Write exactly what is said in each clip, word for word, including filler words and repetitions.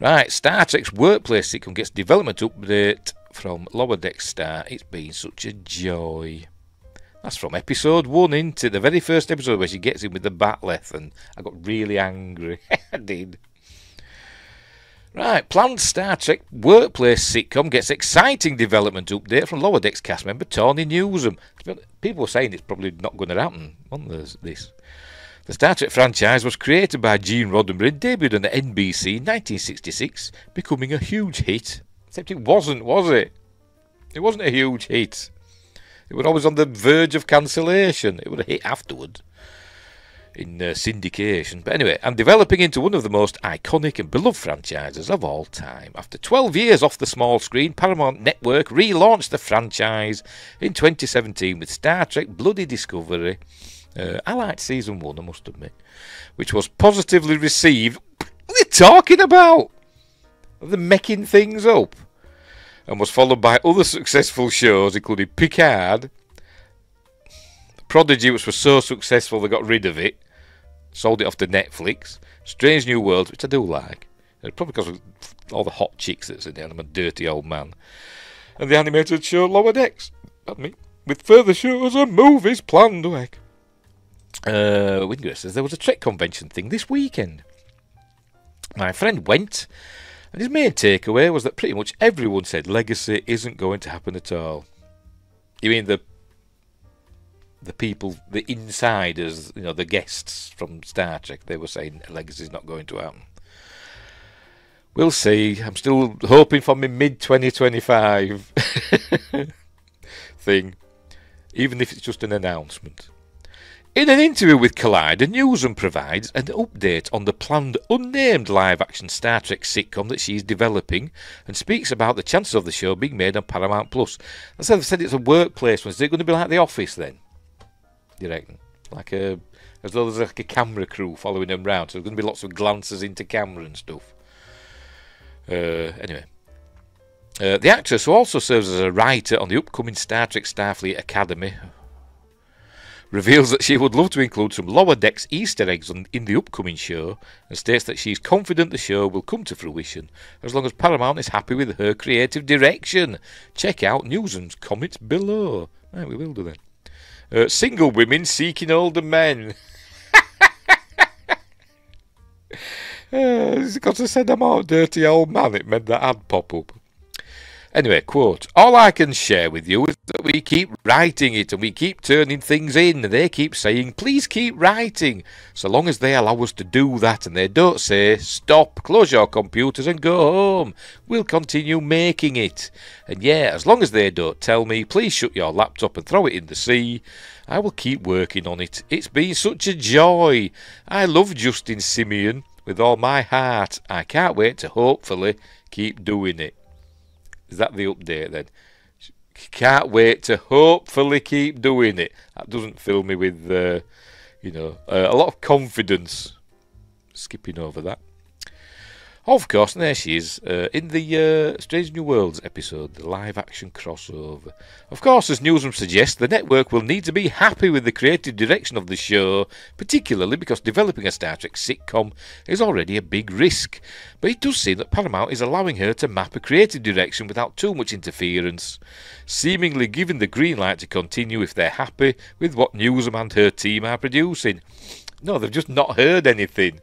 Right, Star Trek's workplace sitcom gets development update from Lower Decks star. It's been such a joy. That's from episode one into the very first episode where she gets in with the batleth, and I got really angry. I did. Right, planned Star Trek workplace sitcom gets exciting development update from Lower Decks cast member Tawny Newsome. People were saying it's probably not going to happen on this. The Star Trek franchise was created by Gene Roddenberry and debuted on the N B C in nineteen sixty-six, becoming a huge hit. Except it wasn't, was it? It wasn't a huge hit. It was always on the verge of cancellation. It was a hit afterward in uh, syndication. But anyway, I'm developing into one of the most iconic and beloved franchises of all time. After twelve years off the small screen, Paramount Network relaunched the franchise in twenty seventeen with Star Trek Bloody Discovery. Uh, I liked season one, I must admit, which was positively received. What are they talking about? They're making things up. And was followed by other successful shows, including Picard. Prodigy, which was so successful they got rid of it. Sold it off to Netflix. Strange New Worlds, which I do like. Probably because of all the hot chicks that's in there. I'm a dirty old man. And the animated show Lower Decks. Pardon me. With further shows and movies planned. Like. Uh, Wingress says there was a Trek convention thing this weekend. My friend went, and his main takeaway was that pretty much everyone said Legacy isn't going to happen at all. You mean the the people, the insiders, you know, the guests from Star Trek? They were saying Legacy's not going to happen. We'll see. I'm still hoping for my mid twenty twenty-five thing, even if it's just an announcement. In an interview with Collider, Newsome provides an update on the planned unnamed live-action Star Trek sitcom that she's developing and speaks about the chances of the show being made on Paramount Plus. As I said, it's a workplace one. Is it going to be like The Office then? Do you reckon? Like a, as though there's like a camera crew following them round. So there's going to be lots of glances into camera and stuff. Uh, anyway. Uh, the actress, who also serves as a writer on the upcoming Star Trek Starfleet Academy, reveals that she would love to include some Lower Decks Easter eggs on, in the upcoming show, and states that she's confident the show will come to fruition as long as Paramount is happy with her creative direction. Check out Newsome's comments below. Right, we will do that. Uh, single women seeking older men. uh, because I said I'm all dirty old man, it made that ad pop up. Anyway, quote, all I can share with you is that we keep writing it and we keep turning things in, and they keep saying, please keep writing, so long as they allow us to do that and they don't say, stop, close your computers and go home. We'll continue making it. And yeah, as long as they don't tell me, please shut your laptop and throw it in the sea, I will keep working on it. It's been such a joy. I love Justin Simien with all my heart. I can't wait to hopefully keep doing it. Is that the update then? Can't wait to hopefully keep doing it. That doesn't fill me with, uh, you know, uh, a lot of confidence. Skipping over that. Of course, there she is uh, in the uh, Strange New Worlds episode, the live-action crossover. Of course, as Newsome suggests, the network will need to be happy with the creative direction of the show, particularly because developing a Star Trek sitcom is already a big risk. But it does seem that Paramount is allowing her to map a creative direction without too much interference, seemingly giving the green light to continue if they're happy with what Newsome and her team are producing. No, they've just not heard anything.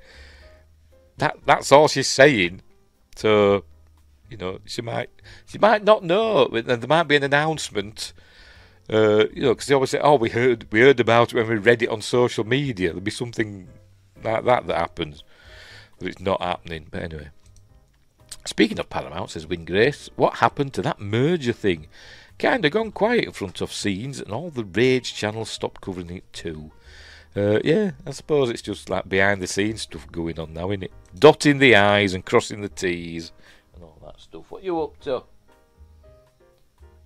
That, that's all she's saying, so you know she might she might not know. There might be an announcement, uh, you know, because they always say, "Oh, we heard we heard about it when we read it on social media." There'll be something like that that happens, but it's not happening. But anyway, speaking of Paramount, says Wingrace, what happened to that merger thing? Kind of gone quiet in front of scenes, and all the rage channels stopped covering it too. Uh, yeah, I suppose it's just like behind the scenes stuff going on now, isn't it? Dotting the I's and crossing the T's and all that stuff. What are you up to?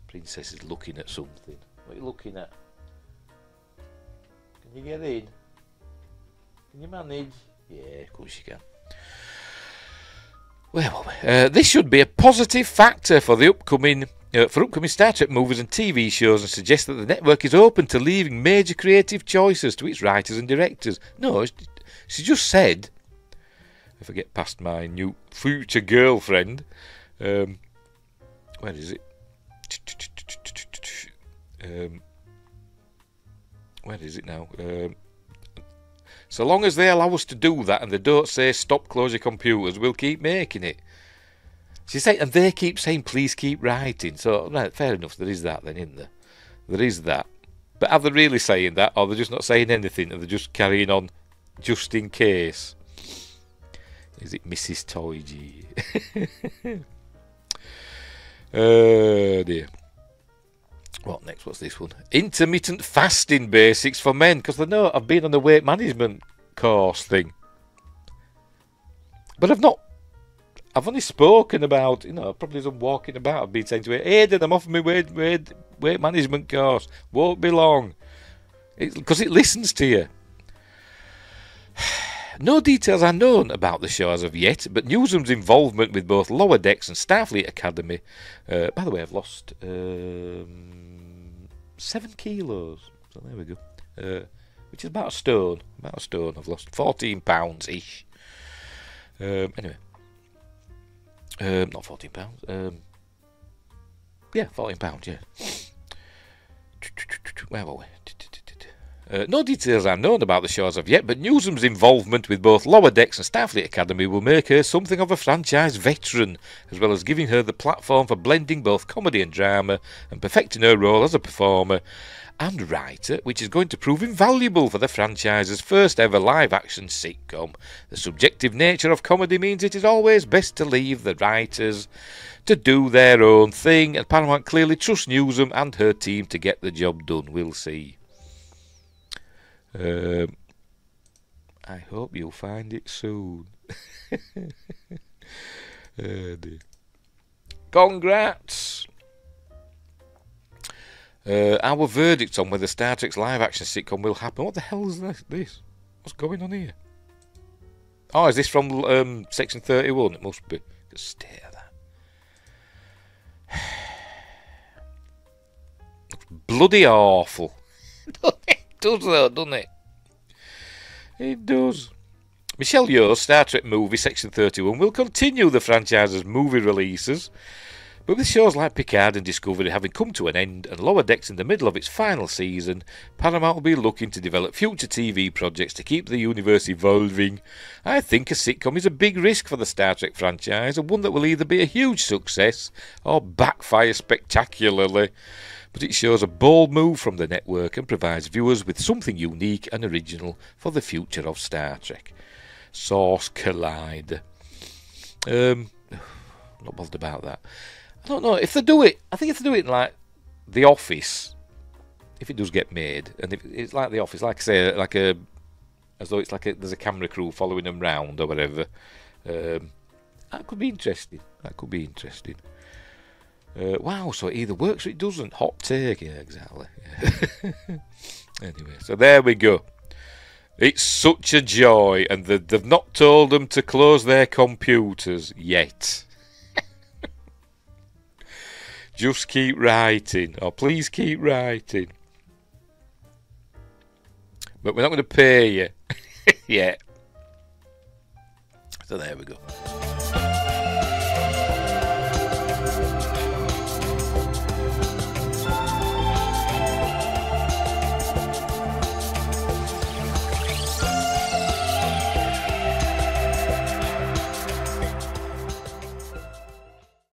Princess is looking at something. What are you looking at? Can you get in? Can you manage? Yeah, of course you can. Well, uh, this should be a positive factor for the upcoming... Uh, for upcoming Star Trek movies and T V shows, and suggests that the network is open to leaving major creative choices to its writers and directors. No, she just said if I get past my new future girlfriend. Um, where is it? Um, where is it now? Um, so long as they allow us to do that and they don't say stop, close your computers, we'll keep making it. She said, and they keep saying please keep writing. So right, fair enough, there is that then, isn't there? There is that. But are they really saying that, or they're just not saying anything and they're just carrying on just in case? Is it Missus Toyji? Oh dear. What next? What's this one? Intermittent fasting basics for men, because they know I've been on the weight management course thing. But I've not, I've only spoken about, you know, probably as I'm walking about, I've been saying to her, hey, then I'm off my weight, weight, weight management course. Won't be long. Because it, it listens to you. No details are known about the show as of yet, but Newsome's involvement with both Lower Decks and Starfleet Academy... Uh, by the way, I've lost um, seven kilos. So there we go. Uh, which is about a stone. About a stone I've lost. fourteen pounds-ish. Um, anyway. Um, not fourteen pounds. Um, yeah, fourteen pounds. Yeah. Where were we? Uh, no details are known about the show as of yet, but Newsome's involvement with both Lower Decks and Starfleet Academy will make her something of a franchise veteran, as well as giving her the platform for blending both comedy and drama and perfecting her role as a performer and writer, which is going to prove invaluable for the franchise's first ever live-action sitcom. The subjective nature of comedy means it is always best to leave the writers to do their own thing, and Paramount clearly trusts Newsome and her team to get the job done. We'll see. Um, I hope you'll find it soon. Oh dear. Congrats! Uh, our verdict on whether Star Trek's live-action sitcom will happen. What the hell is this? What's going on here? Oh, is this from um, Section thirty-one? It must be. Just stare at that. Looks bloody awful. Does though, doesn't it? It does. Michelle Yeoh's Star Trek movie Section thirty-one will continue the franchise's movie releases, but with shows like Picard and Discovery having come to an end and Lower Decks in the middle of its final season, Paramount will be looking to develop future T V projects to keep the universe evolving. I think a sitcom is a big risk for the Star Trek franchise, and one that will either be a huge success or backfire spectacularly. But it shows a bold move from the network and provides viewers with something unique and original for the future of Star Trek. Source Collider. Um, not bothered about that. I don't know if they do it. I think if they do it in like The Office, if it does get made, and if it's like The Office, like I say, like a as though it's like a, there's a camera crew following them round or whatever. Um, that could be interesting. That could be interesting. Uh, wow, so it either works or it doesn't. Hot take, yeah, exactly. Yeah. Anyway, so there we go. It's such a joy, and the, they've not told them to close their computers yet. Just keep writing, or please keep writing. But we're not going to pay you yet. So there we go.